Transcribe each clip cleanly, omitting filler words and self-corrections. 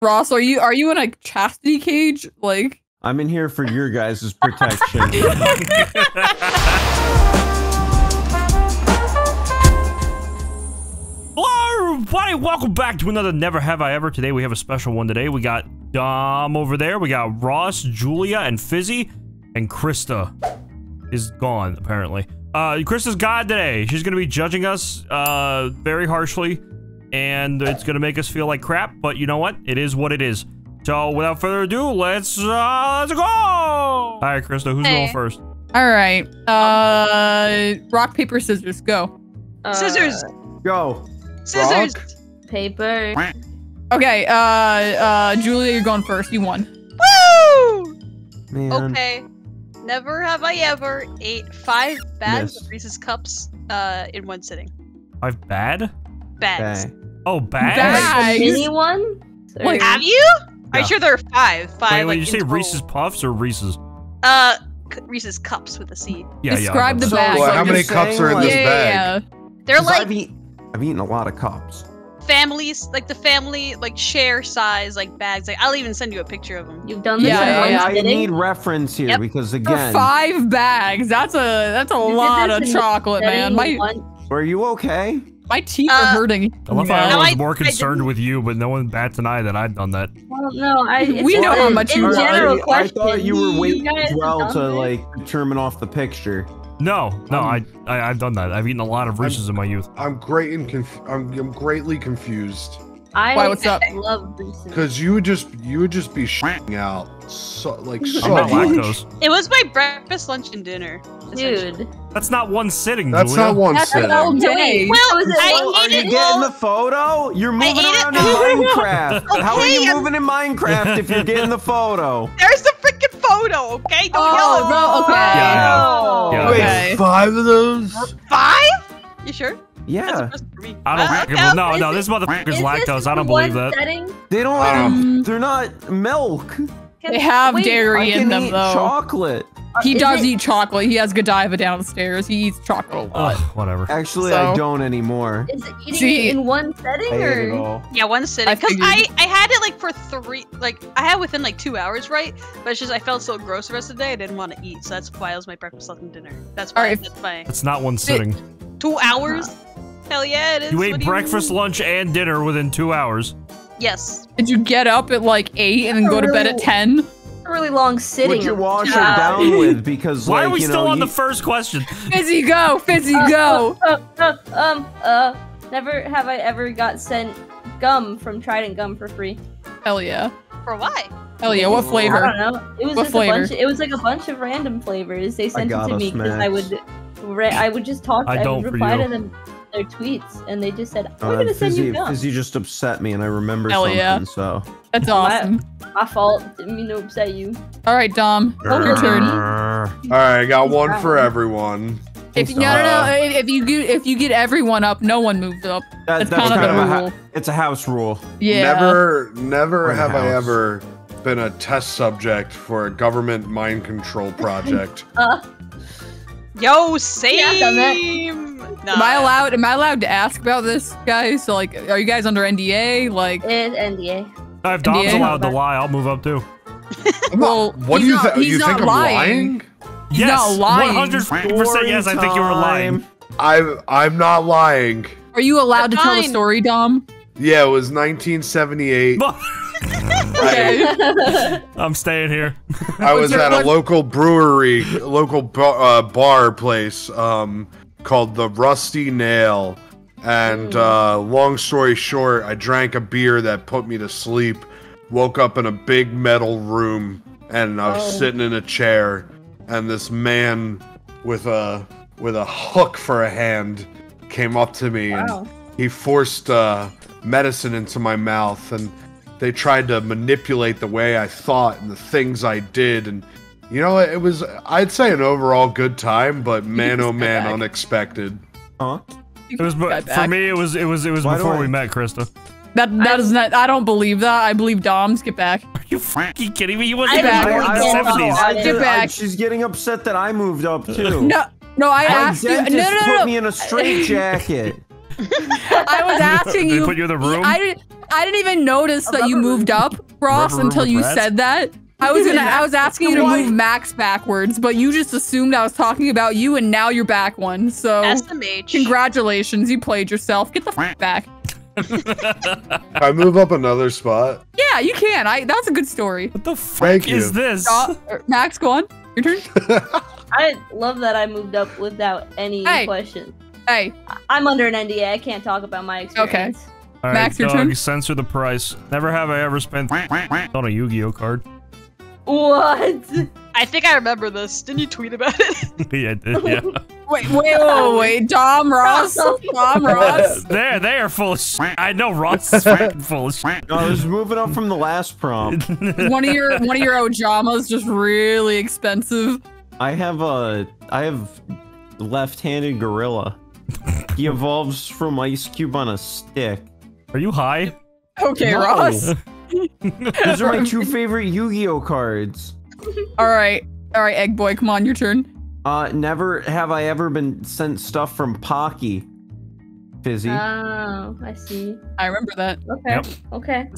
Ross, are you in a chastity cage? Like, I'm in here for your guys' protection. Hello, everybody. Welcome back to another Never Have I Ever. Today, we have a special one today. We got Dom over there. We got Ross, Julia, and Fizzy. And Krista is gone, apparently. Krista's gone today. She's going to be judging us very harshly. And it's going to make us feel like crap. But you know what? It is what it is. So without further ado, let's go! All right, Krista, who's going first? All right. Rock, paper, scissors, go. Scissors. Go. Scissors. Rock. Paper. Okay, Julia, you're going first. You won. Woo! Man. Okay. Never have I ever ate 5 bags of Reese's Cups in one sitting. 5 bad? Bags. Bang. Oh, bags? Mini one? Wait, have you? Yeah. I'm sure there are 5. 5. Wait, like, you say total. Reese's Puffs or Reese's? Reese's Cups with a C. Yeah, describe the bag. So, how many cups are in this bag? Yeah. They're like I've eaten a lot of cups. Families, like the family, like share size, like bags. Like I'll even send you a picture of them. You've done this. I need reference here because again, for 5 bags. That's a lot of chocolate, man. Are you okay? My teeth are hurting. I love how I was more concerned with you, but no one bats an eye that I've done that. Well, no, we know how much you were. I thought you were waiting as well to like determine off the picture. No, no, I've done that. I've eaten a lot of Reese's in my youth. I'm greatly confused. Why, what's up? I love Reese's. Because you would just be shitting out so much. It was my breakfast, lunch, and dinner. Dude, that's not one sitting. That's not one sitting. That's all day. Well, are you getting the photo? You're moving around in Minecraft. Okay, how are you moving in Minecraft if you're getting the photo? There's the freaking photo, okay? Don't yell, bro. Okay. Yeah, okay. Wait, 5 of those? 5? You sure? Yeah. I don't no, this motherfucker's lactose. I don't believe that. They don't they're not milk. They have dairy in them, though. Chocolate. He does eat chocolate. He has Godiva downstairs. He eats chocolate. Whatever. Actually, I don't anymore. Is it eating it in one setting or? Yeah, one sitting. Because I had it like for 3, like I had within like 2 hours, right? But it's just I felt so gross the rest of the day. I didn't want to eat, so that's why it was my breakfast, lunch, and dinner. That's why. That's my. It's not one sitting. 2 hours? Hell yeah, it is. You ate breakfast, lunch, and dinner within 2 hours. Yes. Did you get up at like 8 and then go to bed at 10? A really long sitting. Would you wash her down with? Because why like, are we still on the first question? Fizzy, go, Fizzy, go. Never have I ever got sent gum from Trident Gum for free. Hell yeah. For why? Hell yeah! What flavor? I don't know. It was just a bunch. It was like a bunch of random flavors. They sent it to me because I would just talk. I would reply to them. Their tweets, and they just said, "I'm gonna send you gum." Fizzy just upset me, and I remember something. Yeah. So that's awesome. My fault. Didn't mean to upset you. All right, Dom, your turn. All right, I got one for everyone. If if you get everyone up, no one moves up. That's kind of a rule. It's a house rule. Yeah. Never have I ever been a test subject for a government mind control project. Yo, same. Nah. Am I allowed to ask about this, guys? So, like, are you guys under NDA? Like, it's NDA. If Dom's allowed to lie, I'll move up too. Well, what do you think? You think I'm lying? Yes, 100% yes. I think you were lying. I'm not lying. Are you allowed to tell a story, Dom? Yeah, it was 1978. I'm staying here. I was at a local brewery, local bar place called the Rusty Nail, and long story short, I drank a beer that put me to sleep, woke up in a big metal room, and I was sitting in a chair, and this man with a hook for a hand came up to me, and he forced medicine into my mouth, and they tried to manipulate the way I thought and the things I did, and you know, it was, I'd say, an overall good time, but man, oh man, unexpected. Huh? It was, for me, it was before we met, Krista. That is not, I don't believe that. I believe Dom's, get back. Are you freaking kidding me? You wasn't born in the 70s. Get back. She's getting upset that I moved up, too. No, I asked you. No. Put me in a straitjacket. I was asking you. They put you in the room? I didn't. I didn't even notice that you moved up, Ross, until you said that. I was asking you to move Max backwards, but you just assumed I was talking about you, and now you're back one. So SMH. Congratulations, you played yourself. Get the f back. I move up another spot. Yeah, you can. That's a good story. What the fuck is this? Max, go on. Your turn. I love that I moved up without any questions. Hey, I'm under an NDA. I can't talk about my experience. Okay. All right, Max, your turn. Censor the price. Never have I ever spent on a Yu-Gi-Oh card. What? I think I remember this. Didn't you tweet about it? Yeah, I did, yeah. Wait. Dom Ross. They are full of shit. I know Ross is full of shit. No, I was moving up from the last prompt. one of your Ojamas just really expensive. I have left-handed gorilla. He evolves from Ice Cube on a stick. Are you high? Okay, no. Ross. Those are my two favorite Yu-Gi-Oh cards. All right, Egg Boy, come on, your turn. Never have I ever been sent stuff from Pocky. Fizzy. Oh, I see. I remember that. Okay. Yep. Okay.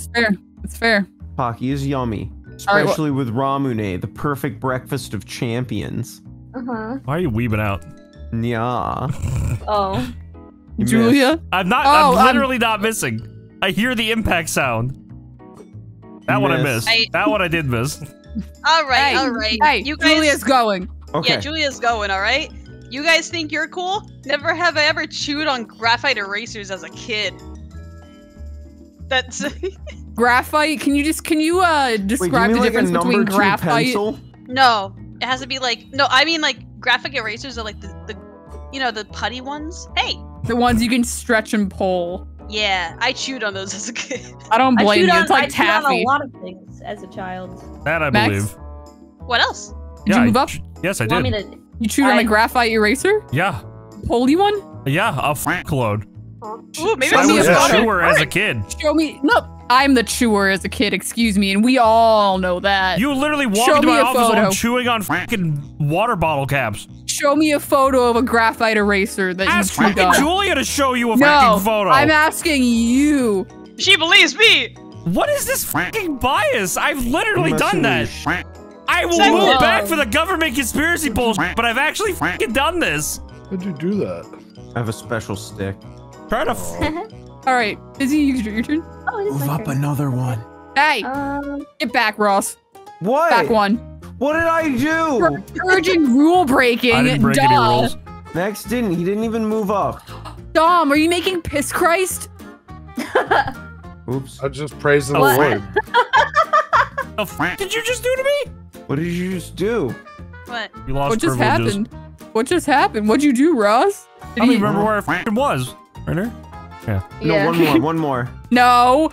It's fair. Pocky is yummy, especially with Ramune, the perfect breakfast of champions. Uh huh. Why are you weebing out? Yeah. Oh. You Julia, missed. I'm not. Oh, I'm literally not missing. I hear the impact sound. That one I missed. That one I did miss. All right. Hey, you guys, Julia's going. Okay. Yeah, Julia's going, all right? You guys think you're cool? Never have I ever chewed on graphite erasers as a kid. That's... graphite? Can you describe the difference between graphite? No, it has to be like... No, I mean like graphic erasers are like the putty ones. Hey! The ones you can stretch and pull. Yeah, I chewed on those as a kid. I don't blame you. It's like taffy. I chewed on a lot of things as a child. That I believe. What else? Did you move up? Yes, I did. You chewed on a graphite eraser? Yeah. Holy one? Yeah, a f**k load. Ooh, maybe I was a chewer as a kid. Show me. Look, I'm the chewer as a kid. Excuse me, and we all know that. You literally walked into my office while chewing on f**king water bottle caps. Show me a photo of a graphite eraser that you chewed on. Ask Julia to show you a fucking photo. I'm asking you. She believes me. What is this fucking bias? I've literally done that. I will move back for the government conspiracy bullshit, but I've actually fucking done this. How'd you do that? I have a special stick. Try to. All right, Izzy, your turn. Oh, it is move my turn. Up another one. Hey, get back, Ross. What? Back one. What did I do? Urgent rule breaking. I didn't break any rules. Max didn't. He didn't even move up. Dom, are you making piss Christ? Oops. I'm just praising the Lord. What did you just do to me? What did you just do? What? You lost privileges. What just happened? What'd you do, Ross? I don't even remember where it was. Right there? Yeah. No, one more. No.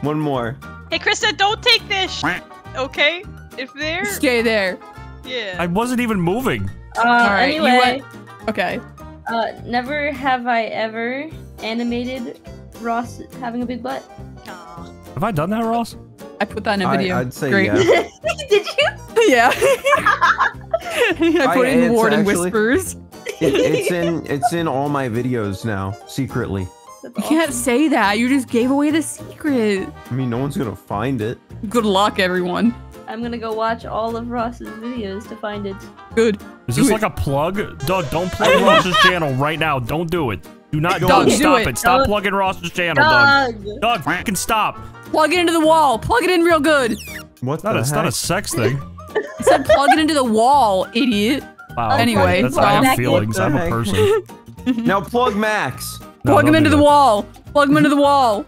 One more. Hey, Krista, don't take this shit. Okay, if there. Stay there. Yeah. I wasn't even moving. All right. Anyway. Okay. Never have I ever animated Ross having a big butt. Aww. Have I done that, Ross? I put that in a video. I'd say great. Yeah. Did you? Yeah. I put it in Ward and Whispers. It's in all my videos now, secretly. That's awesome. You can't say that. You just gave away the secret. I mean, no one's gonna find it. Good luck, everyone. I'm gonna go watch all of Ross's videos to find it. Good. Is this like a plug? Doug, don't plug Ross's channel right now. Don't do it. Do not. Doug, stop it. Stop plugging Ross's channel, Doug. Doug, fucking stop. Plug it into the wall. Plug it in real good. What's that? It's not a sex thing. It said plug it into the wall, idiot. Wow. Anyway, that's I have feelings. I'm a person. Now plug Max. No, plug him into the wall. Plug him into the wall.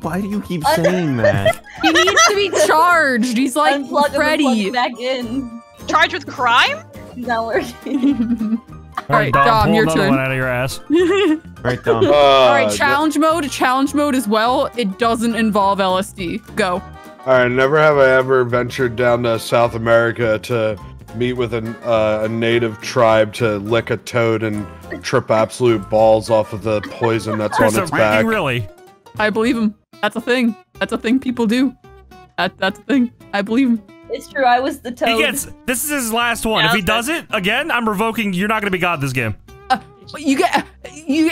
Why do you keep saying that? He needs to be charged. He's like Freddy. Back in. Charged with crime? Not working. All right, Dom, your turn. One out of your ass. Right, Dom. All right, challenge mode. Challenge mode as well. It doesn't involve LSD. Go. All right. Never have I ever ventured down to South America to meet with a native tribe to lick a toad and trip absolute balls off of the poison that's on its back. Really? I believe him. That's a thing. That's a thing people do. That's a thing. I believe him. It's true. I was the toad. This is his last one. If he does it again, I'm revoking. You're not going to be God this game. You can't do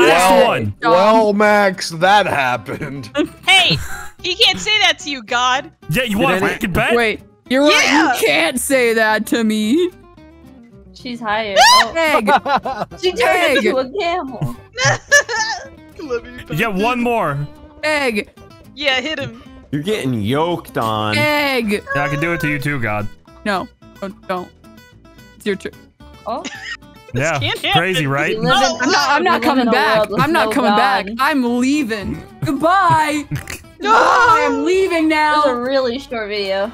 that. Well, Max, that happened. Hey, he can't say that to you, God. Yeah, you want to freaking bet? Wait, you're right. Yeah. You can't say that to me. She's hired. Oh. She turned into a camel. Yeah, one more. Egg. Yeah, hit him. You're getting yoked on. Egg. Yeah, I can do it to you too, God. No, don't. It's your turn. Oh. Yeah, crazy, right? No. I'm not coming back. I'm not coming back. I'm leaving. Goodbye. No, I'm leaving now. This is a really short video.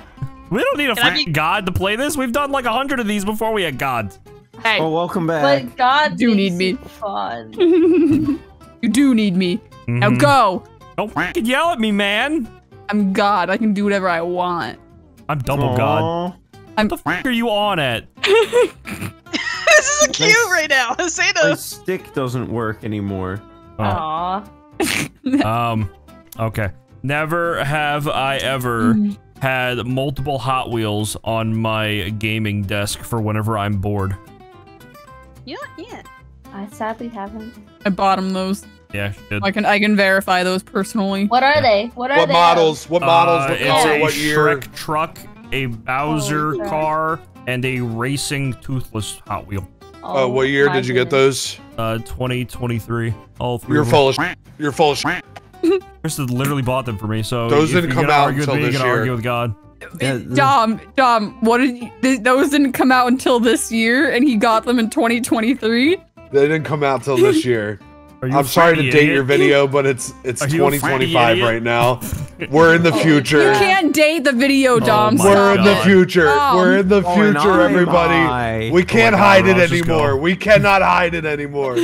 We don't need a freaking God to play this. We've done like 100 of these before we had gods. Hey. Oh, welcome back. But God do need me. Fun. You do need me. Mm-hmm. Now go. Don't freaking yell at me, man. I'm God. I can do whatever I want. I'm double God. What the fuck are you on at? This is a cute right now. My stick doesn't work anymore. Oh. Aww. Okay. Never have I ever had multiple Hot Wheels on my gaming desk for whenever I'm bored. You know, yeah. I sadly haven't. I bought them those. Yeah, I can verify those personally. What are they? What models? What models? What year? It's a Shrek truck, a Bowser car, and a racing Toothless Hot Wheel. Oh, what year did you get those? 2023. All three. You're full of shit. You're full of shit. Chris literally bought them for me, so those didn't come out until this year. You can argue with God. Dom, what did those didn't come out until this year, and he got them in 2023. They didn't come out till this year. I'm sorry to date your video, but it's 2025 right now. We're in the future. You can't date the video, Dom. We're in the future. We're in the future, everybody. We can't hide it anymore. We cannot hide it anymore.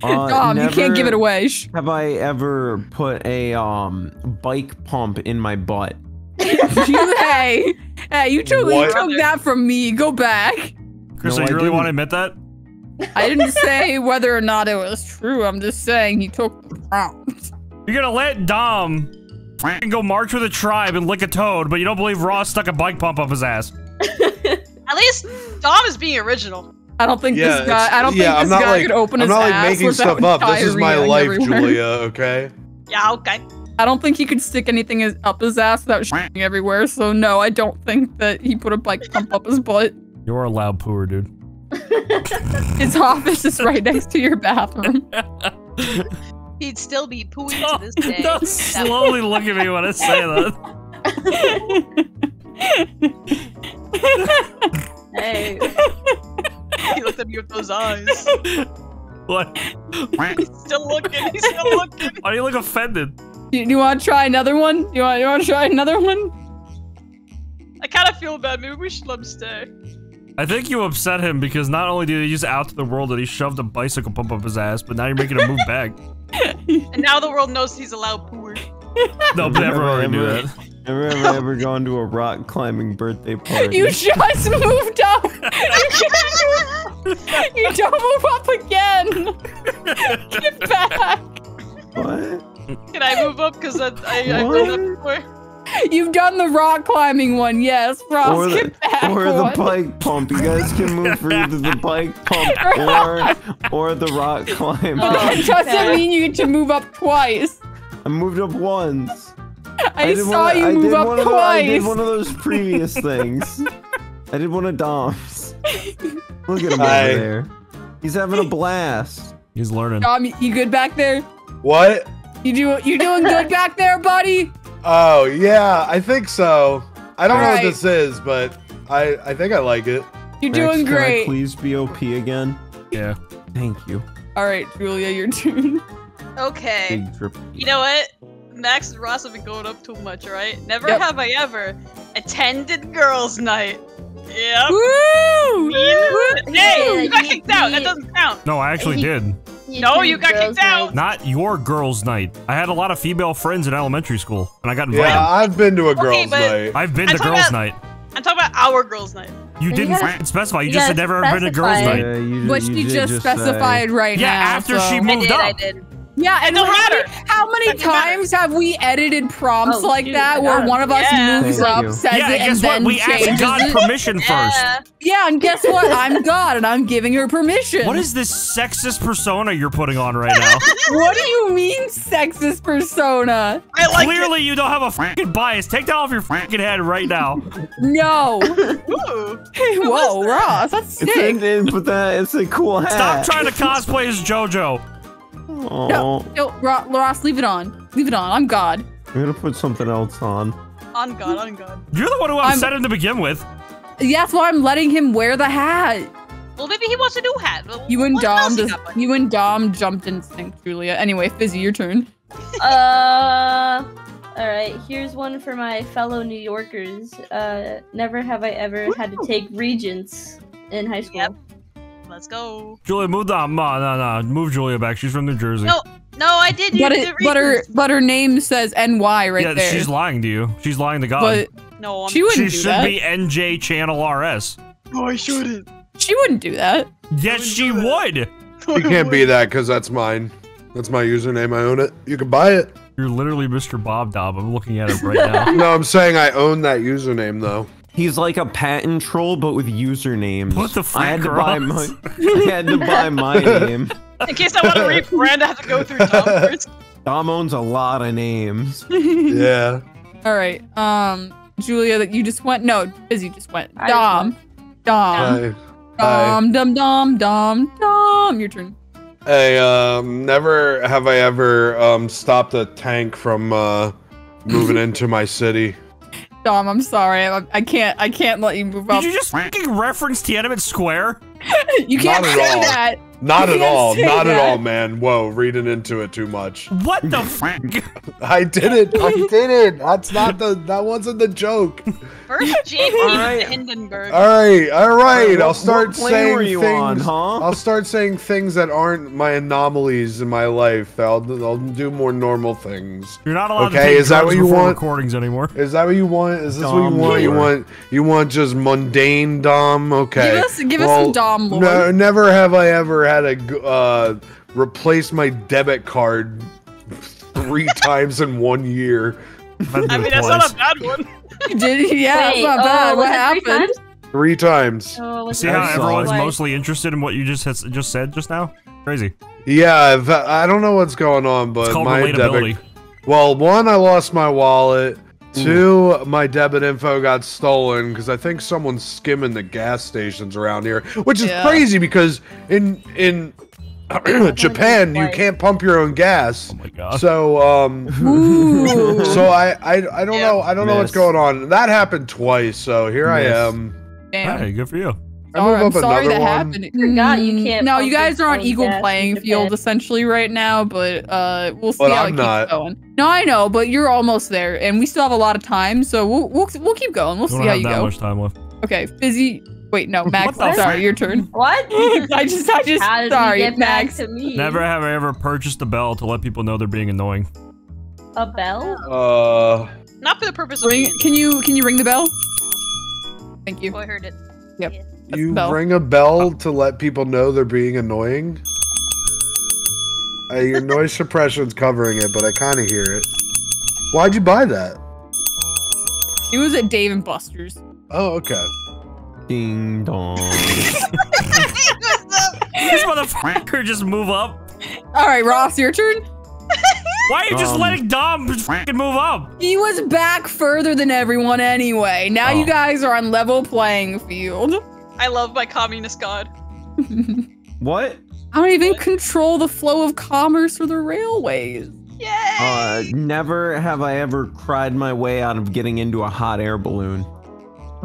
Dom, you can't give it away. Have I ever put a bike pump in my butt? Hey, you took that from me. Go back. Chris, you really want to admit that? I didn't say whether or not it was true. I'm just saying he took the round. You're gonna let Dom go march with a tribe and lick a toad, but you don't believe Ross stuck a bike pump up his ass. At least Dom is being original. I don't think this guy. I don't think this guy could open his ass. I'm not like making stuff up. This is my life, Julia. Okay. Yeah. Okay. I don't think he could stick anything up his ass without shitting everywhere. So no, I don't think that he put a bike pump up his butt. You're a loud pooer, dude. His office is right next to your bathroom. He'd still be pooing to this day. Don't slowly look at me when I say that. Hey. He looked at me with those eyes. What? He's still looking. He's still looking. Why do you look offended? Do you want to try another one? You want to try another one? I kind of feel bad. Maybe we should let him stay. I think you upset him because not only did he just out to the world that he shoved a bicycle pump up his ass, but now you're making him move back. And now the world knows he's a loud pooer. No, but everyone already knew that. Never have I ever gone to a rock climbing birthday party. You just moved up! You don't move up again! Get back! What? Can I move up? Because I've done that before. You've done the rock climbing one, yes, Ross. Get back. Or the bike pump. You guys can move for either the bike pump or the rock climb. But that doesn't mean you get to move up twice. I moved up once. I saw you move up twice. I did one of those previous things. I did one of Dom's. Look at him over there. He's having a blast. He's learning. Dom, you good back there? What? You doing good back there, buddy? Oh, yeah, I think so. I don't know what this is, but I think I like it. You're doing great. Can I please be OP again? Yeah. Thank you. All right, Julia, your turn. Okay. You know what? Max and Ross have been going up too much, right? Never have I ever attended girls' night. Yep. Woo! Hey, you got kicked out. That doesn't count. No, I actually did. No, you got kicked out. Not your girls' night. I had a lot of female friends in elementary school, and I got invited. Yeah, I've been to a girls' night. I've been to girls' night. I'm talking about our girls' night. You didn't specify. You just had never been to girls' night. Which you just specified right now. Yeah, after she moved up. Yeah, and how many times have we edited prompts like that where one of us moves up, says it, and then we asked God permission first. Yeah, and guess what? I'm God, and I'm giving her permission. What is this sexist persona you're putting on right now? What do you mean sexist persona? I like Clearly, you don't have a fucking bias. Take that off your fucking head right now. No. Whoa, Ross, that's sick. It's a cool hat. Stop trying to cosplay as JoJo. Aww. No, Ross, leave it on. Leave it on. I'm God. I'm gonna put something else on. On God, on God. You're the one who upset him to begin with. That's why I'm letting him wear the hat. Well, maybe he wants a new hat. Well, you and Dom jumped instinct, Julia. Anyway, Fizzy, your turn. All right, here's one for my fellow New Yorkers. Never have I ever had to take Regents in high school. Yep. Let's go. Julia, move down. No. Move Julia back. She's from New Jersey. No, I didn't. But her name says NY right there. Yeah, she's lying to you. She's lying to God. But no, she should be NJChannelRS. No, I shouldn't. She wouldn't do that. Yes, she would. You can't be that because that's mine. That's my username. I own it. You can buy it. You're literally Mr. Bob Dob. I'm looking at it right now. No, I'm saying I own that username though. He's like a patent troll, but with usernames. What the fuck, I had to buy my name. In case I want to rebrand, I have to go through Dom first. Dom owns a lot of names. Yeah. All right. Julia, you just went. No, Izzy just went. Dom. Your turn. Hey, never have I ever stopped a tank from moving into my city. Dom, I'm sorry. I can't let you move up. Did you just fucking reference Tiananmen Square? You can't say that. Not at all. Not at all, man. Whoa, reading into it too much. What the fuck? I did it. That's not the. That wasn't the joke. First, J.P. Hindenburg. All right. I'll start saying things. I'll start saying things that aren't my anomalies in my life. I'll do more normal things. You're not allowed. Okay, is that what you want? Recordings anymore? Is that what you want? Is this what you want? You want just mundane Dom? Okay. Give us some Dom lore. No, never have I ever had to replace my debit card 3 times in 1 year. I mean, that's not a bad one. You did? Yeah, that's not bad. What happened? 3 times. Oh, see how everyone's mostly interested in what you just said just now? Crazy. Yeah, I don't know what's going on, but it's my debit. Well, 1, I lost my wallet. 2, my debit info got stolen because I think someone's skimming the gas stations around here, which is crazy because in Japan you can't pump your own gas. Oh my god! So I don't know. I don't know what's going on. That happened twice, so here I am. Damn. Hey, good for you. I'm sorry that happened. No, you guys are on equal playing field essentially right now, but we'll see how it keeps going. No, I know, but you're almost there, and we still have a lot of time, so we'll keep going. We'll see how you go. Much time left. Okay, Fizzy. Wait, no, Max. Sorry, your turn. What? I just. Sorry, Max. Never have I ever purchased a bell to let people know they're being annoying. A bell? Not for the purpose of. Can you ring the bell? Thank you. Oh, I heard it. Yep. Yeah. You ring a bell to let people know they're being annoying? Your noise suppression's covering it, but I kind of hear it. Why'd you buy that? It was at Dave and Buster's. Oh, okay. Ding dong. This motherfucker just move up. All right, Ross, your turn. Why are you just letting Dom fucking move up? He was back further than everyone anyway. Now you guys are on level playing field. I love my communist god. What? I don't even control the flow of commerce or the railways. Yay! Never have I ever cried my way out of getting into a hot air balloon.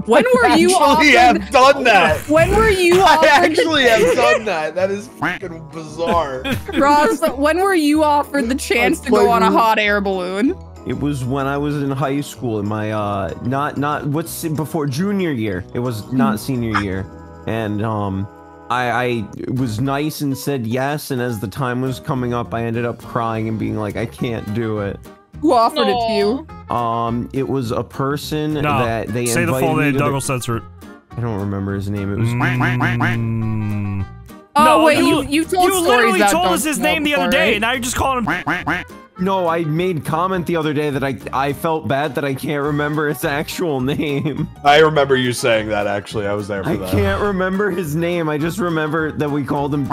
When were you offered? I actually have done that. When were you offered? I actually have done that. That is freaking bizarre. Ross, when were you offered the chance to go on a hot air balloon? It was when I was in high school in my before junior year. It was not senior year, and I was nice and said yes. And as the time was coming up, I ended up crying and being like, I can't do it. Who offered it to you? It was a person that they invited. Say the full name. Doug will censor it. I don't remember his name. It was. Oh, no, wait, you told stories literally told us his name the other day, and now you're just calling him. No, I made comment the other day that I felt bad that I can't remember his actual name. I remember you saying that, actually. I was there for that. I can't remember his name. I just remember that we called him.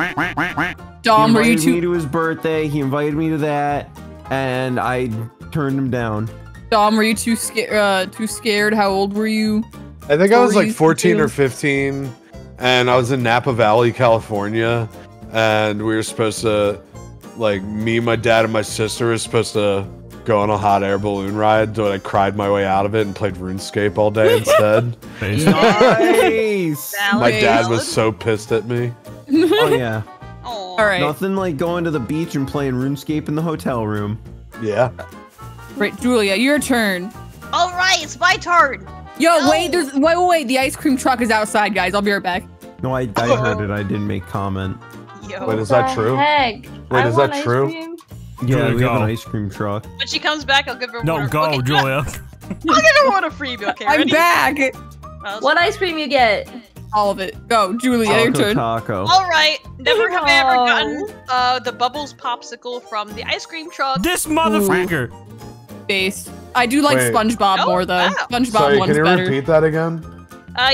Dom, were you too? He invited me to his birthday. He invited me to that, and I turned him down. Dom, were you too scared? How old were you? I think I was like 14 or 15, and I was in Napa Valley, California, and we were supposed to, like, me, my dad, and my sister were supposed to go on a hot air balloon ride, so I cried my way out of it and played RuneScape all day instead. Nice! My dad was so pissed at me. Oh, yeah. All right. Nothing like going to the beach and playing RuneScape in the hotel room. Yeah. Right, Julia, your turn. All right, it's my turn. Yo, wait, there's wait. The ice cream truck is outside, guys. I'll be right back. No, I heard it. I didn't make comment. Yo, wait, is that true? Heck? Wait, is that true? Yeah, we have an ice cream truck. When she comes back, I'll give her one. No, go, okay. Julia. I'll give her one a free meal. Okay, I'm back. What ice cream you get? All of it. Go, Julia, your turn. All right. Never have I ever gotten the Bubbles popsicle from the ice cream truck. This motherfucker. Based. I do like SpongeBob more though. Wow. SpongeBob Sorry, one's better. Can you repeat that again?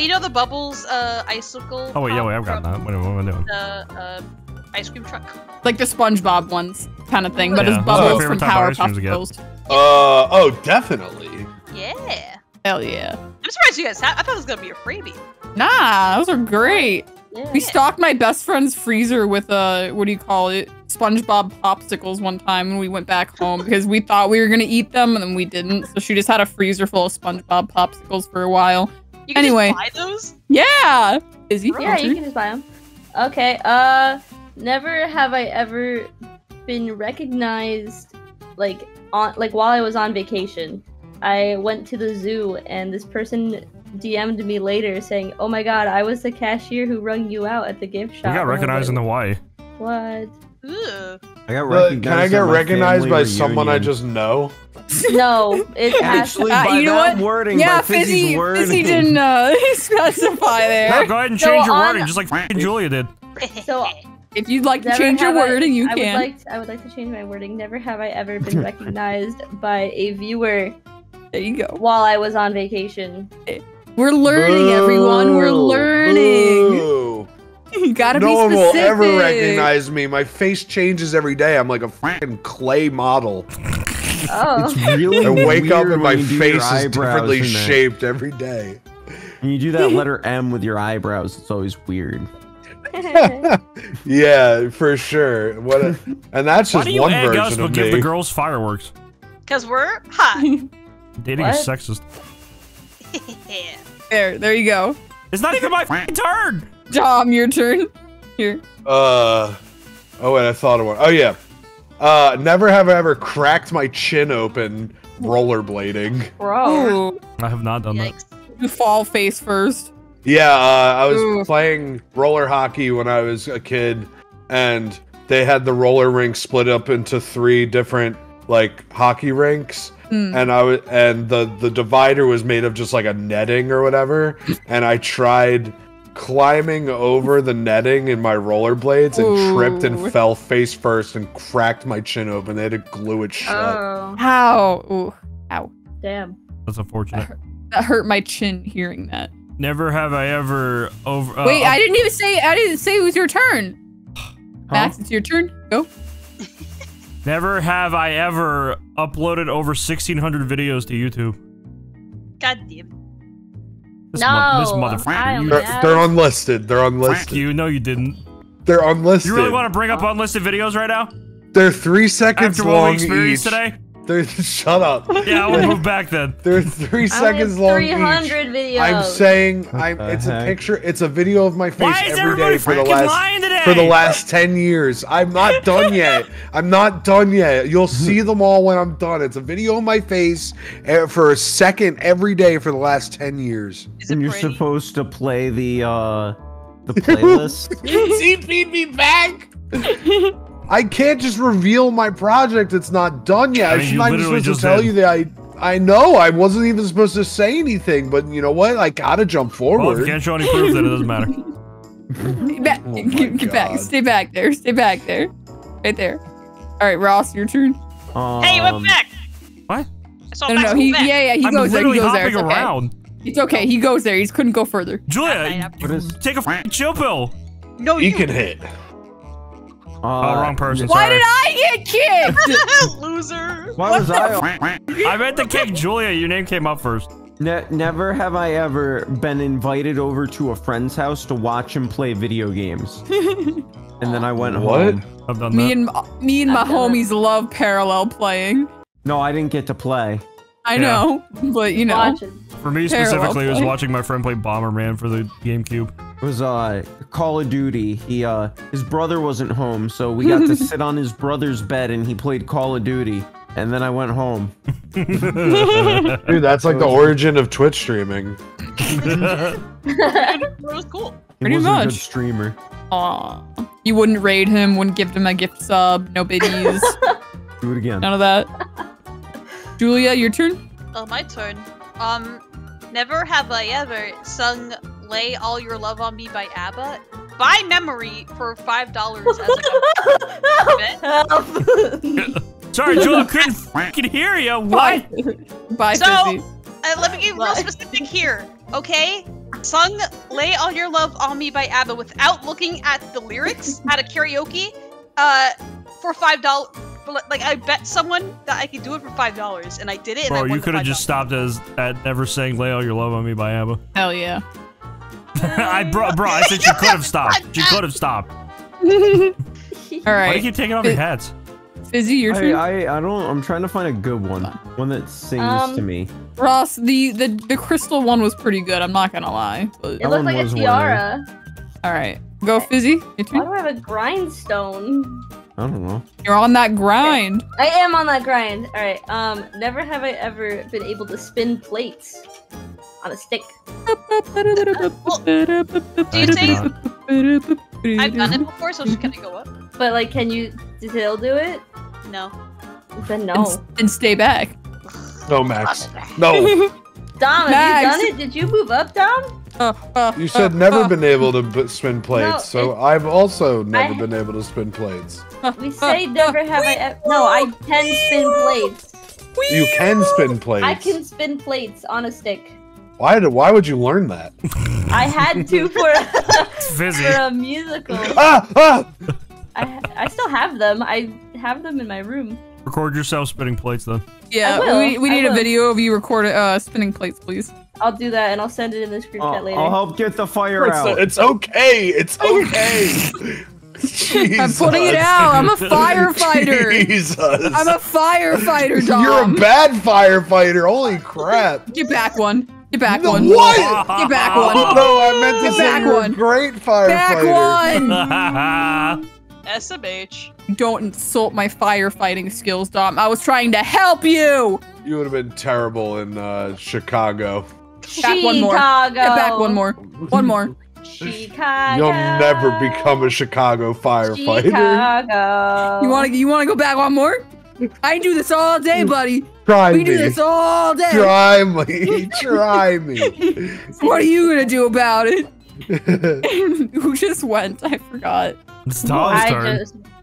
You know the Bubbles icicle. Oh wait, yeah, wait, I've got that. What am I doing? The ice cream truck. Like the SpongeBob ones, kind of thing, but yeah, it's Bubbles from Power Pops. Oh, definitely. Yeah. Hell yeah. I'm surprised you guys have. I thought it was gonna be a freebie. Nah, those are great. Yeah. We stocked my best friend's freezer with what do you call it? SpongeBob popsicles one time when we went back home because we thought we were gonna eat them and then we didn't. So she just had a freezer full of SpongeBob popsicles for a while. You can just buy those? Yeah. Yeah, you can just buy them. Okay. Never have I ever been recognized like on while I was on vacation. I went to the zoo and this person DM'd me later saying, "Oh my God, I was the cashier who rung you out at the gift shop." You got recognized in Hawaii. What? Ugh. I got recognized. Can I get recognized by someone I just know? No, it actually by you know what? Wording. Yeah, Fizzy didn't specify there. No, go ahead and change your wording, just like fucking Julia did. So, if you'd like to change your wording, you can. I would like to change my wording. Never have I ever been recognized by a viewer. There you go. While I was on vacation. We're learning, everyone. We're learning. You gotta be specific. No one will ever recognize me. My face changes every day. I'm like a fucking clay model. Oh. It's really weird. I wake up and my face is differently shaped every day. When you do that letter M with your eyebrows, it's always weird. Yeah, for sure. What? And that's just one version of me. Why do you give the girls fireworks? Because we're hot. Dating is sexist. Yeah. There you go. It's not even my turn. Dom, your turn. Here. Oh, wait, I thought of one. Oh, yeah. Never have I ever cracked my chin open rollerblading. Bro. I have not done that. You fall face first. Yeah, I was playing roller hockey when I was a kid, and they had the roller rink split up into 3 different, like, hockey rinks. And the divider was made of just like a netting or whatever, and I tried climbing over the netting in my rollerblades and tripped and fell face first and cracked my chin open. They had to glue it shut. Ow. Ooh. Ow. Damn. That's unfortunate. That hurt my chin hearing that. Never have I ever over. Wait, I didn't say it was your turn. Max, it's your turn. Go. Never have I ever uploaded over 1,600 videos to YouTube. God damn. This motherfucker. They're unlisted. They're unlisted. Fuck you. No, you didn't. They're unlisted. You really want to bring up unlisted videos right now? They're 3 seconds After long each. Today? Shut up. Yeah, I will move back then. They're 3 seconds long 300 each. Videos. I'm saying it's a picture. It's a video of my face every day for the last 10 years. I'm not done yet. I'm not done yet. You'll see them all when I'm done. It's a video of my face for a second every day for the last 10 years. And you're supposed to play the playlist. You feed me back. I can't just reveal my project. It's not done yet. I mean, I'm not supposed to tell you that. I know. I wasn't even supposed to say anything, but you know what? I gotta jump forward. Well, if you can't show any proof, then it doesn't matter. Get back. Oh get back. Stay back there. Stay back there. Right there. All right, Ross, your turn. Hey, you went back. What? I saw Max go back. Yeah, yeah, he goes there. He goes there. It's okay. It's okay. He goes there. He couldn't go further. Julia, take a f***ing chill pill. No, you can hit. Oh, wrong person. Why did I get kicked? Loser. Why was I meant to kick Julia. Your name came up first. Never have I ever been invited over to a friend's house to watch him play video games. And then I went home. I've done that. Me and my homies love parallel playing. No, I didn't get to play. I know, but you know. For me specifically, it was watching my friend play Bomberman for the GameCube. It was Call of Duty. He his brother wasn't home, so we got to sit on his brother's bed and he played Call of Duty. And then I went home. Dude, that's like the origin of Twitch streaming. It was cool. Pretty much. A good streamer. Aw. You wouldn't raid him, wouldn't give him a gift sub, no biddies. Do it again. None of that. Julia, your turn? Oh, my turn. Never have I ever sung Lay All Your Love On Me by ABBA by memory for $5 as a compliment. Sorry, Julia, couldn't fucking hear you. What? Bye, so, let me get real specific here, okay? Sung Lay All Your Love On Me by ABBA without looking at the lyrics at a karaoke for $5. Like, I bet someone that I could do it for $5, and I did it, and I won. Bro, you could have just stopped at never saying Lay All Your Love On Me by ABBA. Hell yeah. Bro, I said she could have stopped. She could have stopped. All right. Why do you keep taking off your hats? Izzy, your turn. I don't. I'm trying to find a good one, one that sings to me. Ross, the crystal one was pretty good. I'm not gonna lie. It looked like a tiara. All right, go Fizzy. Your turn. Why do I have a grindstone? I don't know. You're on that grind. I am on that grind. All right. Never have I ever been able to spin plates on a stick. Well, do you say I've done it before? So she's gonna go up. But like, can you? Does Hill do it? No. Then no. And stay back. No, Max. No. Dom, have you done it? Did you move up, Dom? You said never been able to spin plates, no, so I've also never been able to spin plates. We say never have I ever. No, I can spin plates. You can spin plates. I can spin plates on a stick. Why would you learn that? I had to for a musical. I still have them. I have them in my room. Record yourself spinning plates, then. Yeah, we need a video of you recording spinning plates, please. I'll do that, and I'll send it in the group chat later. I'll help get the fire out. It's okay. It's okay. Jesus. I'm putting it out. I'm a firefighter. Jesus. I'm a firefighter, Dom. You're a bad firefighter. Holy crap. Get back one. Get back one. What? Get back one. No, I meant to say you're a great firefighter. Back one. SMH. Don't insult my firefighting skills, Dom. I was trying to help you. You would have been terrible in Chicago. Back one more. Get back one more. One more. Chicago. You'll never become a Chicago firefighter. Chicago. You want to go back one more? I do this all day, buddy. Try me. We do this all day. Try me. Try me. What are you gonna do about it? Who just went? I forgot. It's Dom's turn.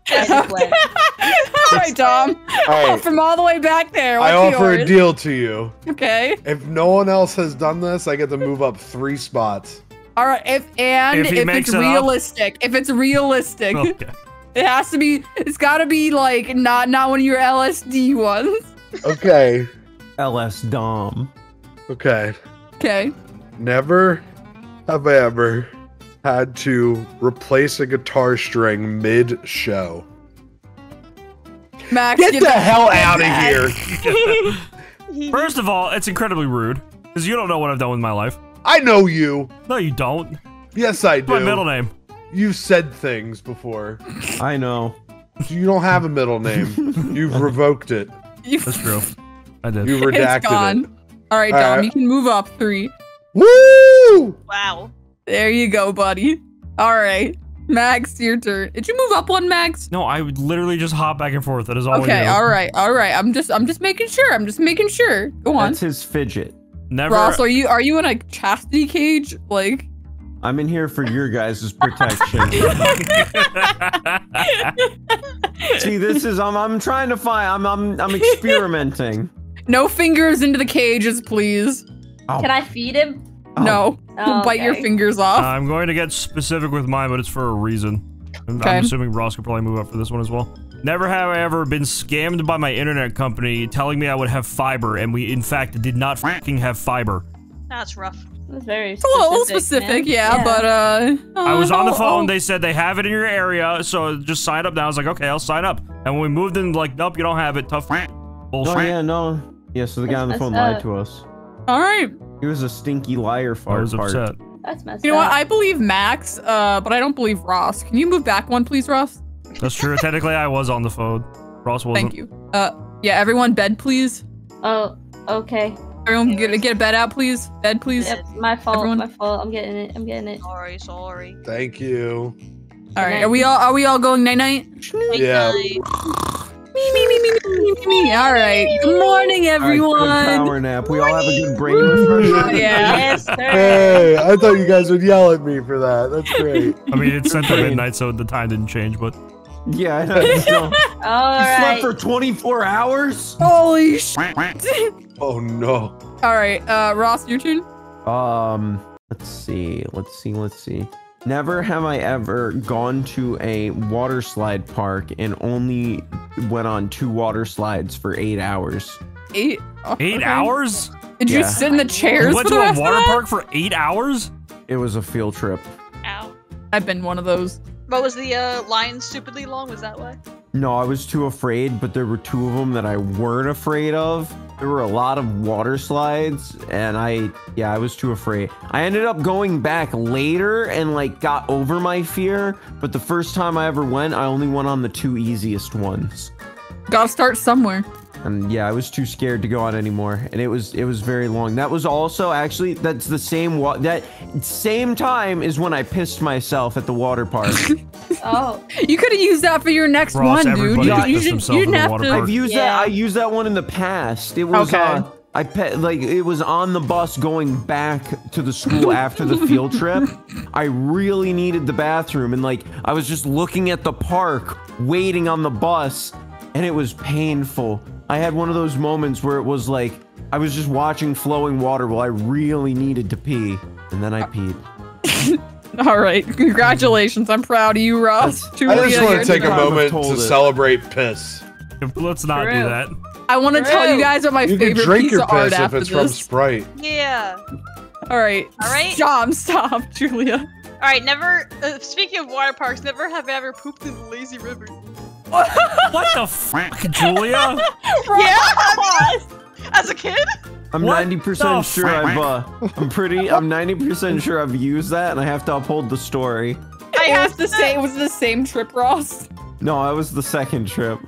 Just went. All right, Dom. All right. From all the way back there. I offer a deal to you. Okay. If no one else has done this, I get to move up 3 spots. All right. If it's realistic, if it's realistic, okay. It has to be. It's got to be like not one of your LSD ones. Okay. LS Dom. Okay. Okay. Never have I ever had to replace a guitar string mid-show. Max, get the hell out of here! First of all, it's incredibly rude, because you don't know what I've done with my life. I know you! No, you don't. Yes, I do. My middle name. You've said things before. I know. You don't have a middle name. You've revoked it. That's true. I did. You redacted it's gone. It. Alright, Dom, you can move up 3. Woo! Wow. There you go, buddy. All right, Max, your turn. Did you move up one, Max? No, I would literally just hop back and forth. That is all. Okay, all right, all right. I'm just making sure. I'm just making sure. Go on. That's his fidget. Never. Ross, are you in a chastity cage? Like, I'm in here for your guys' protection. See, this is I'm trying to find. I'm experimenting. No fingers into the cages, please. Oh. Can I feed him? Oh. No. Oh, bite your fingers off. I'm going to get specific with mine, but it's for a reason. Okay. I'm assuming Ross could probably move up for this one as well. Never have I ever been scammed by my internet company telling me I would have fiber, and we, in fact, did not fucking have fiber. That's rough. That's very specific. It's a little specific, yeah, but, I was on the phone, they said they have it in your area, so just sign up now. I was like, okay, I'll sign up. And when we moved in, like, nope, you don't have it, tough bullshit. Oh, yeah, no. Yeah, so the guy on the phone lied to us. Alright. He was a stinky liar for our part. I was upset. That's messed up. You know what, I believe Max, but I don't believe Ross. Can you move back one, please, Ross? That's true. Technically, I was on the phone. Ross wasn't. Thank you. Yeah, everyone, bed, please. Oh, okay. Everyone, get a bed out, please. Bed, please. Yep, my fault. Everyone. My fault. I'm getting it. I'm getting it. Sorry, sorry. Thank you. All right. Are we all going night night? Yeah. Me. All right. Good morning, everyone. All right, good power nap. We all have a good brain refresher. Yeah. Yes, sir. Hey, I thought you guys would yell at me for that. That's great. I mean, it's central midnight, so the time didn't change, but. Yeah, I know. You slept for 24 hours? Holy shit. Oh, no. All right, Ross, your turn. Let's see. Never have I ever gone to a water slide park and only went on 2 water slides for 8 hours. Eight hours? Did you sit in the chairs? You went to a water park for 8 hours? It was a field trip. Ow. I've been one of those. But was the line stupidly long? Was that why? No, I was too afraid, but there were 2 of them that I weren't afraid of. There were a lot of water slides, and I was too afraid. I ended up going back later and, like, got over my fear, but the first time I ever went, I only went on the 2 easiest ones. Gotta start somewhere. And yeah, I was too scared to go on anymore, and it was very long. That was also actually that same time is when I pissed myself at the water park. Oh, you could have used that for your next one, dude. You didn't have to. I've used that. I used that one in the past. It was it was on the bus going back to the school after the field trip. I really needed the bathroom, and like I was just looking at the park, waiting on the bus, and it was painful. I had one of those moments where it was like, I was just watching flowing water while I really needed to pee. And then I peed. All right, congratulations. I'm proud of you, Ross. I just want to take a moment to celebrate piss. Let's not do that. I want to tell you guys what my favorite piece of art after this. You can drink your piss if it's from Sprite. Yeah. All right. All right. Stop, Julia. All right, never, speaking of water parks, never have I ever pooped in the lazy river. What the fuck, Julia? Yeah, as a kid? I'm 90% sure I'm 90% sure I've used that, and I have to uphold the story. Was it the same trip, Ross? No, I was the second trip.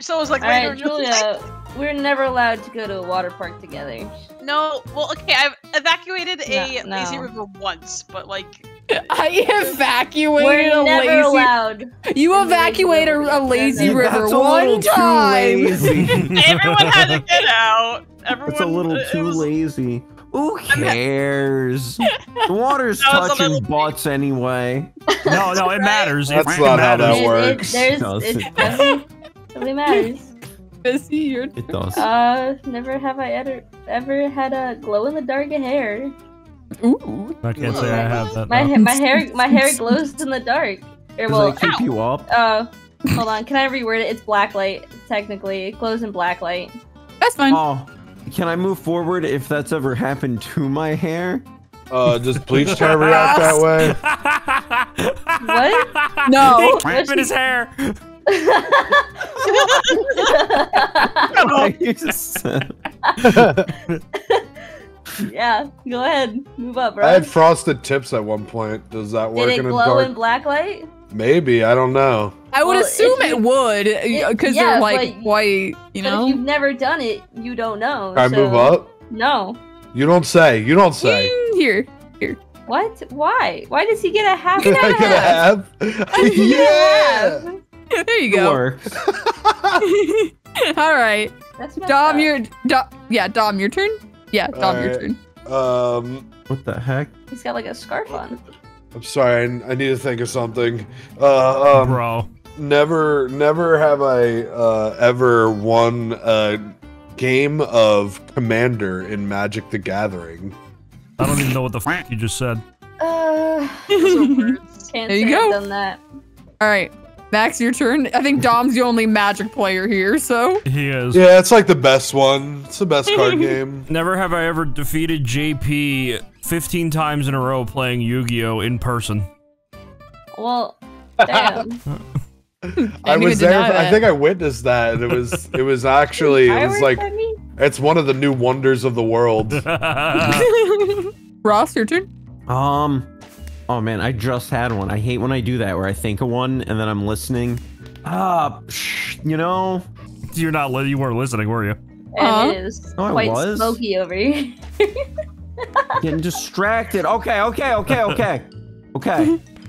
So it was like later. All right, Julia, we're never allowed to go to a water park together. No, well, okay, I've evacuated a lazy river once, but like. I evacuated a lazy river. We're never allowed. You evacuate a lazy river one time. Everyone had to get out. It's a little too lazy. Who cares? The water's touching butts anyway. No, it matters. That's not how that works. It really matters. It does. Never have I ever had a glow-in-the-dark hair. Ooh. I can't say I have that. My hair glows in the dark. Well, does it keep you up? Hold on. Can I reword it? It's blacklight. Technically, it glows in blacklight. That's fine. Oh, can I move forward if that's ever happened to my hair? Just please try to react that way. What? No. He's cramping his hair. Yeah, go ahead. Move up, right? I had frosted tips at one point. Does that work in the dark? Did it glow in black light? Maybe. I don't know. I would assume it would, because they're like white, you know? But if you've never done it, you don't know. Can I move up? No. You don't say. You don't say. Here. What? Why? Why does he get a half? Can I get a half? Yeah! There you go. All right. That's Dom, your turn. Yeah, Dom, your turn. What the heck? He's got like a scarf on. I'm sorry, I need to think of something. Bro. Never have I ever won a game of Commander in Magic the Gathering. I don't even know what the f you just said. There you go. Done that. All right, Max, your turn. I think Dom's the only Magic player here, so. He is. Yeah, it's like the best one. It's the best card game. Never have I ever defeated JP 15 times in a row playing Yu-Gi-Oh in person. Well, damn. I was there. I think I witnessed that. And it was actually. It was like. It's one of the new wonders of the world. Ross, your turn. Oh man, I just had one. I hate when I do that, where I think of one and then I'm listening. You know. You're not. You weren't listening, were you? It is quite smoky over here. Getting distracted. Okay.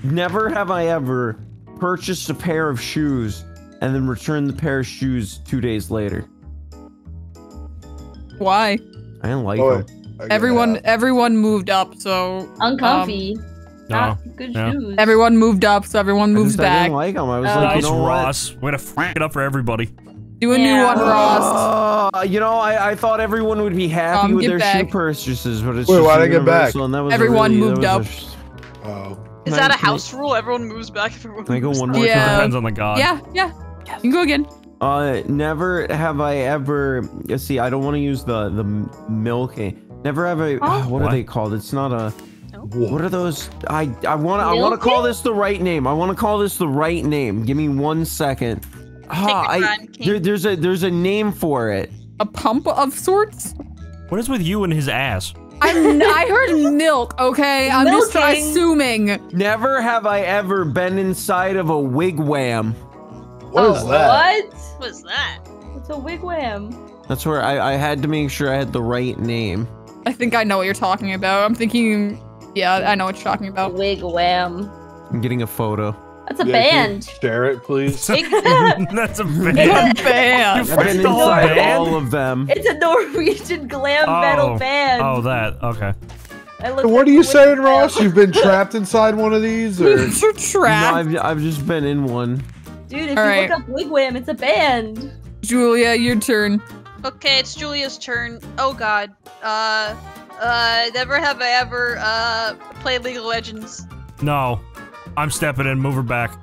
Never have I ever purchased a pair of shoes and then returned the pair of shoes 2 days later. Why? I didn't like them. Everyone moved up, so uncomfy. Not good shoes. Everyone moved up, so everyone moves back. I didn't like them. I was like, you know what? Ross, way to f*** it up for everybody. Do a new one, Ross. You know, I thought everyone would be happy with their shoe purchases, but it's just why did I get back? Everyone moved up. Oh. Is that a house rule? Everyone moves back. Can I go one more time? Depends on the god. Yeah. You can go again. Never have I ever. See, I don't want to use the milk. Never have I. What are they called? It's not a. What are those? I want to call this the right name. Give me 1 second. There's a name for it. A pump of sorts. What is with you and his ass? I heard milk. Okay, I'm just assuming. Never have I ever been inside of a wigwam. What is that? What was that? It's a wigwam. That's where I had to make sure I had the right name. I think I know what you're talking about. I'm thinking. Yeah, I know what you're talking about. Wigwam. I'm getting a photo. That's a band. Share it, please. That's a band. It's a band. I've been inside all of them. It's a Norwegian glam metal band. Oh, that. Okay. What are you saying, Ross? You've been trapped inside one of these? Or? You're trapped. No, I've just been in one. Dude, if you look up Wigwam, it's a band. Julia, your turn. Okay, it's Julia's turn. Oh, God. Never have I ever, played League of Legends. No. I'm stepping in, move her back.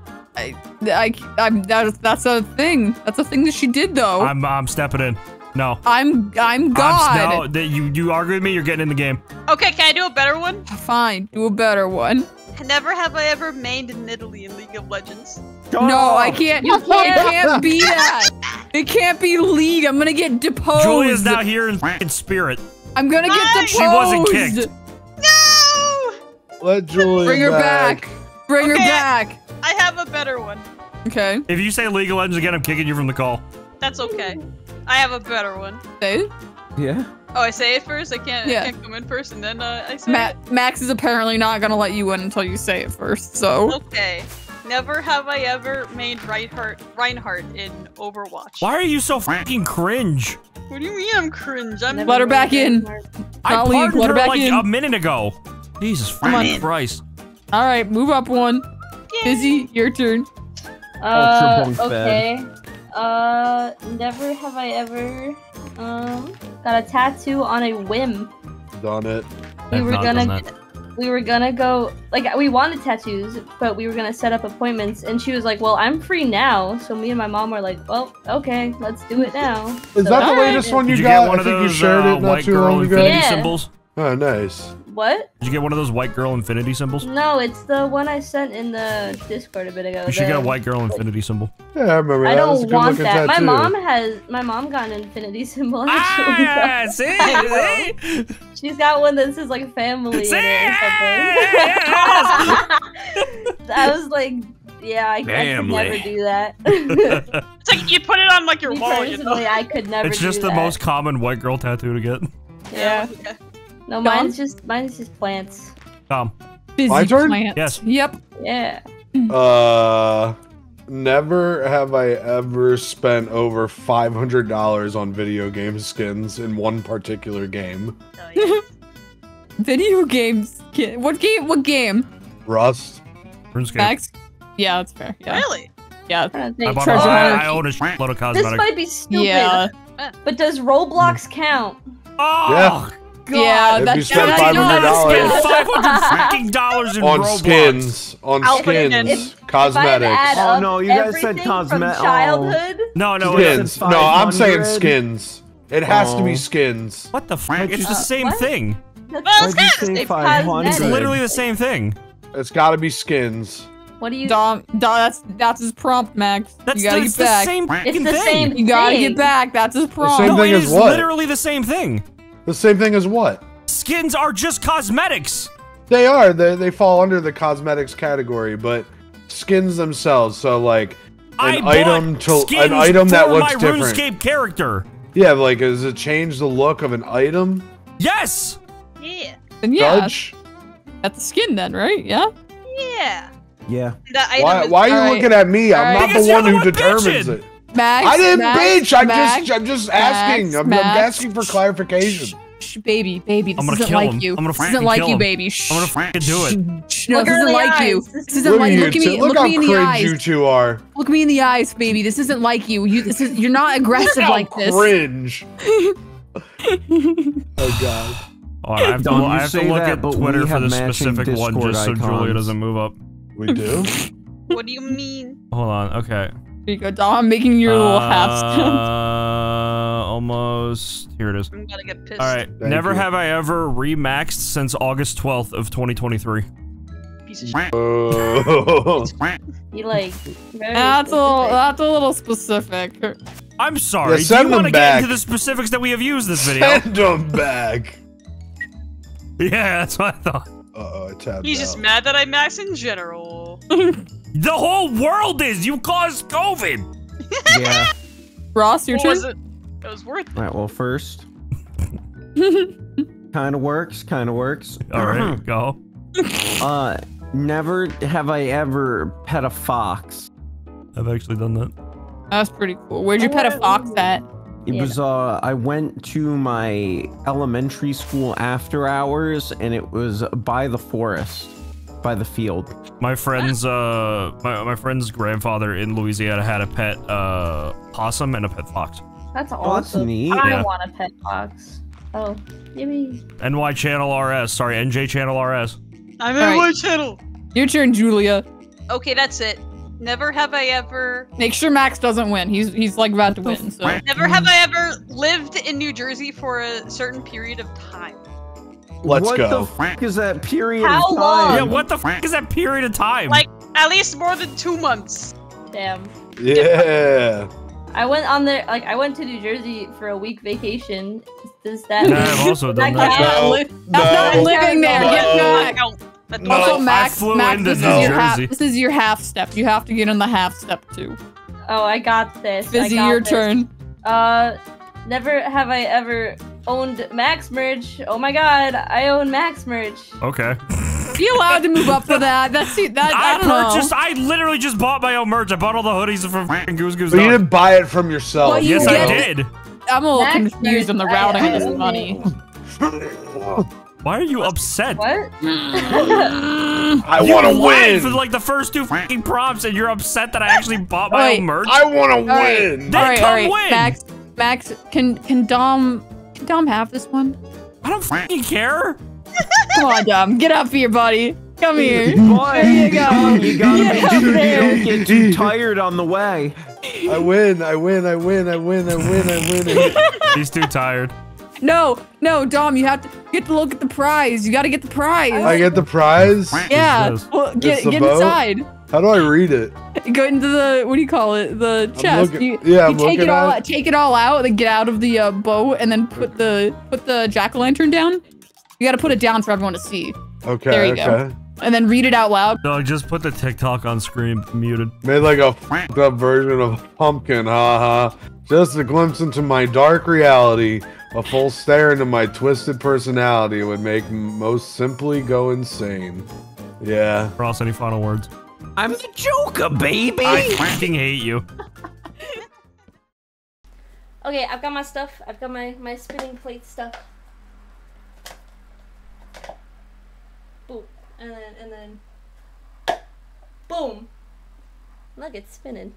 That's a thing. That's a thing that she did, though. I'm stepping in. No. I'm God. No, you argue with me, you're getting in the game. Okay, can I do a better one? Fine, do a better one. Never have I ever mained in Italy in League of Legends. No, I can't. You can't be that. It can't be League. I'm gonna get deposed. Julia's not here in spirit. I'm gonna get deposed. She wasn't kicked. No. Let Julia bring her back. Bring her back. I have a better one. Okay. If you say League of Legends again, I'm kicking you from the call. That's okay. I have a better one. Say it? Yeah. Oh, I say it first? I can't come in first and then I say it? Max is apparently not going to let you in until you say it first, so. Okay. Never have I ever made Reinhardt in Overwatch. Why are you so fucking cringe? What do you mean I'm cringe? Let her back in. I pardoned her like a minute ago. Jesus fucking Christ. All right, move up one. Yay. Izzy, your turn. Okay. Never have I ever got a tattoo on a whim. Done it. We were gonna go, like, we wanted tattoos, but we were gonna set up appointments, and she was like, "Well, I'm free now." So me and my mom were like, "Well, okay, let's do it now." Is that the latest one you got? I think you shared it not too long ago. Yeah. Symbols? Oh, nice. What? Did you get one of those white girl infinity symbols? No, it's the one I sent in the Discord a bit ago. You should get a white girl infinity symbol. Yeah, I remember that. I don't want that. My mom got an infinity symbol. Actually. Ah, see? She's got one that says like family. See? In it or something. I was like, yeah, I could never do that. It's like you put it on like your wall. You know? I could never. It's just the most common white girl tattoo to get. Yeah. No, mine's just plants. My turn? Plants. Yes. Yep. Yeah. Never have I ever spent over $500 on video game skins in one particular game. Oh, yes. Video games. Kid. What game? What game? Rust. RuneScape. Max? Yeah, that's fair. Yeah. Really? Yeah. I own a shitload of cosmetics. This might be stupid. Yeah. But does Roblox count? Oh. Yeah. God. Yeah, that's $500 in on Roblox. Skins, on skins, cosmetics. Oh no, you guys said cosmetics. Childhood? Oh. No, no, skins. No, I'm saying skins. It has to be skins. What the fuck? It's the same thing. Well, it's literally the same thing. It's got to be skins. What do you? Dom, that's his prompt, Max. That's you gotta get back. It's the same thing. You gotta get back. That's his prompt. No, it is literally the same thing. The same thing as what? Skins are just cosmetics. They are. They fall under the cosmetics category, but skins themselves. So like an item that looks different. My RuneScape character. Yeah, like does it change the look of an item? Yes. Yeah. And yeah. Judge? That's a skin then, right? Yeah. Yeah. Yeah. Why are you looking at me? I'm not the one who determines it. Max, I didn't bitch. I'm just asking. I'm asking for clarification. Baby, this isn't like you. This isn't like you, baby. I'm gonna fucking do it. No, this isn't like you. This isn't like you. Look at me in the eyes. You two are. Look me in the eyes, baby. This isn't like you. You're not aggressive like this. Cringe. Oh God. I have to look at Twitter for the specific one just so Julia doesn't move up. We do. What do you mean? Hold on. Okay. Here you go, Dom, making your little half step. Almost. Here it is. I'm gonna get pissed. All right. Never have I ever remaxed since August 12th of 2023. Piece of shit. You like? That's a little specific. I'm sorry. Yeah, do you want to get into the specifics that we have used this video? Send them back. Yeah, that's what I thought. Uh-oh, I tapped He's out. Just mad that I max in general. The whole world is! You caused COVID! Yeah. Ross, your turn? It was worth it. Alright, well, first. Kinda works. Alright, go. Never have I ever pet a fox. I've actually done that. That's pretty cool. Where'd you pet a fox at? It was, I went to my elementary school after hours, and it was by the forest, by the field. My friend's, my friend's grandfather in Louisiana had a pet, possum and a pet fox. That's awesome. That's neat. I want a pet fox. Oh, gimme. NJChannelRS. Sorry, NJChannelRS. I'm in my channel. Your turn, Julia. Okay, that's it. Never have I ever... Make sure Max doesn't win. He's like about to win, so... Never have I ever lived in New Jersey for a certain period of time. Let's go. What the f*** is that period of time? How long? Yeah, what the f*** is that period of time? Like, at least more than 2 months. Damn. Yeah. I went on there, like, I went to New Jersey for a week vacation. Does that... Yeah, I've also done that. That's not living there. Get back. No, also, Max, this is your half step. You have to get on the half step too. Oh, I got this. Fizzy, your turn. Never have I ever owned Max Merge. Oh my God, I own Max Merge. Okay. You allowed to move up for that? I literally just bought my own merch. I bought all the hoodies from Goose Goose. But you didn't buy it from yourself. Well, yes, I did. I'm a little confused on the routing of this money. Why are you upset? What? I want to win! For like the first 2 f***ing prompts and you're upset that I actually bought my own merch? I want to win! Then come win! Max, can Dom have this one? I don't f***ing care! Come on, Dom, get up here, buddy! Come here! Boy, here you go! You gotta make sure you don't get too tired on the way. I win. He's too tired. No, Dom, you have to look at the prize. You gotta get the prize. I get the prize? Yeah. Well, get inside. How do I read it? Go into the, what do you call it? The chest. Take it all out, then get out of the boat, and then put the jack-o'-lantern down. You gotta put it down for everyone to see. Okay, there you go. And then read it out loud. No, just put the TikTok on screen, muted. Made like a f***ed up version of Pumpkin, haha. Just a glimpse into my dark reality. A full stare into my twisted personality would make most simply go insane. Yeah. Ross, any final words? I'm the Joker, baby! I fucking hate you. Okay, I've got my stuff. I've got my spinning plate stuff. and then boom. Look, it's spinning.